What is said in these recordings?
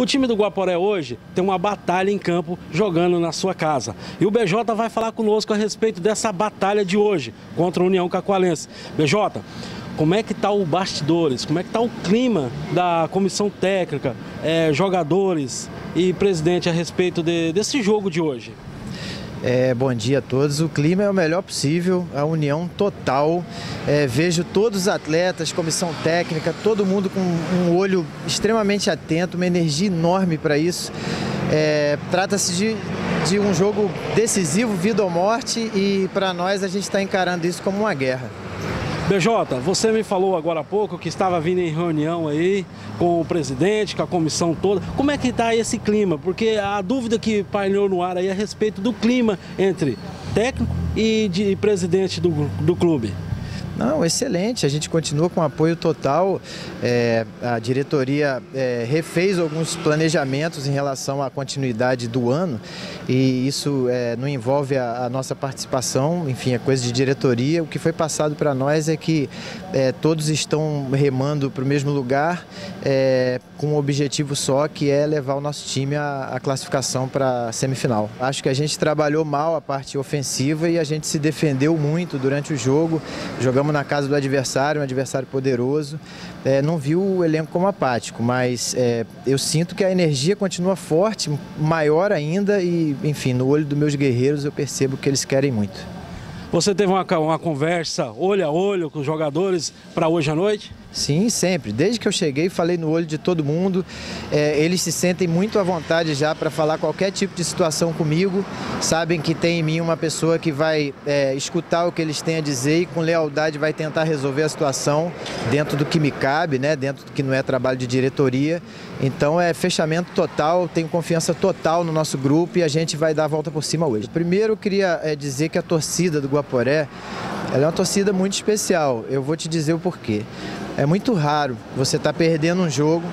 O time do Guaporé hoje tem uma batalha em campo jogando na sua casa. E o BJ vai falar conosco a respeito dessa batalha de hoje contra a União Cacoalense. BJ, como é que está o bastidores? Como é que está o clima da comissão técnica, jogadores e presidente a respeito desse jogo de hoje? Bom dia a todos. O clima é o melhor possível, a união total. Vejo todos os atletas, comissão técnica, todo mundo com um olho extremamente atento, uma energia enorme para isso. Trata-se de um jogo decisivo, vida ou morte, e para nós a gente está encarando isso como uma guerra. BJ, você me falou agora há pouco que estava vindo em reunião aí com o presidente, com a comissão toda. Como é que está esse clima? Porque a dúvida que pairou no ar aí é a respeito do clima entre técnico e de presidente do clube. Não, excelente. A gente continua com apoio total. A diretoria refez alguns planejamentos em relação à continuidade do ano e isso não envolve a nossa participação, enfim, é coisa de diretoria. O que foi passado para nós é que todos estão remando para o mesmo lugar com um objetivo só, que é levar o nosso time à classificação para a semifinal. Acho que a gente trabalhou mal a parte ofensiva e a gente se defendeu muito durante o jogo. Jogamos na casa do adversário, um adversário poderoso. Não viu o elenco como apático, mas eu sinto que a energia continua forte, maior ainda, e enfim, no olho dos meus guerreiros eu percebo que eles querem muito. Você teve uma conversa olho a olho com os jogadores para hoje à noite? Sim, sempre. Desde que eu cheguei, falei no olho de todo mundo. Eles se sentem muito à vontade já para falar qualquer tipo de situação comigo. Sabem que tem em mim uma pessoa que vai escutar o que eles têm a dizer e com lealdade vai tentar resolver a situação dentro do que me cabe, né? Dentro do que não é trabalho de diretoria. Então é fechamento total, tenho confiança total no nosso grupo e a gente vai dar a volta por cima hoje. Primeiro eu queria dizer que a torcida do Guaporé, ela é uma torcida muito especial. Eu vou te dizer o porquê. É muito raro você estar perdendo um jogo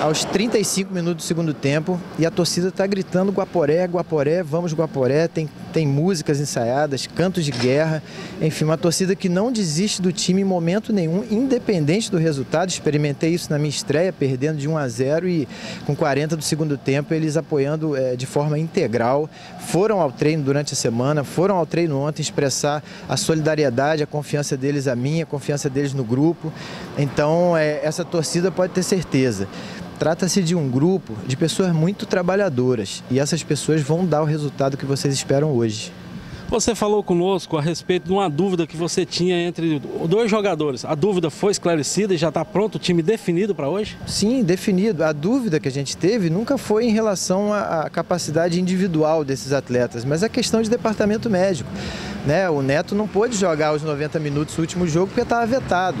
aos 35 minutos do segundo tempo e a torcida está gritando Guaporé, Guaporé, vamos Guaporé, tem músicas ensaiadas, cantos de guerra, enfim, uma torcida que não desiste do time em momento nenhum, independente do resultado. Experimentei isso na minha estreia, perdendo de 1-0 e com 40 do segundo tempo eles apoiando de forma integral. Foram ao treino durante a semana, foram ao treino ontem expressar a solidariedade, a confiança deles a mim, a confiança deles no grupo. Então essa torcida pode ter certeza. Trata-se de um grupo de pessoas muito trabalhadoras e essas pessoas vão dar o resultado que vocês esperam hoje. Você falou conosco a respeito de uma dúvida que você tinha entre dois jogadores. A dúvida foi esclarecida e já está pronto o time definido para hoje? Sim, definido. A dúvida que a gente teve nunca foi em relação à capacidade individual desses atletas, mas a questão de departamento médico, né? O Neto não pôde jogar os 90 minutos do último jogo porque estava vetado.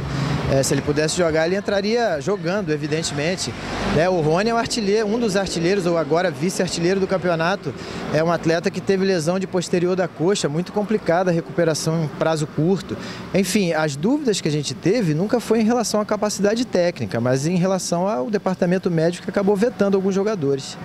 Se ele pudesse jogar, ele entraria jogando, evidentemente. O Rony é um dos artilheiros, ou agora vice-artilheiro do campeonato. É um atleta que teve lesão de posterior da coxa, muito complicada a recuperação em prazo curto. Enfim, as dúvidas que a gente teve nunca foi em relação à capacidade técnica, mas em relação ao departamento médico que acabou vetando alguns jogadores.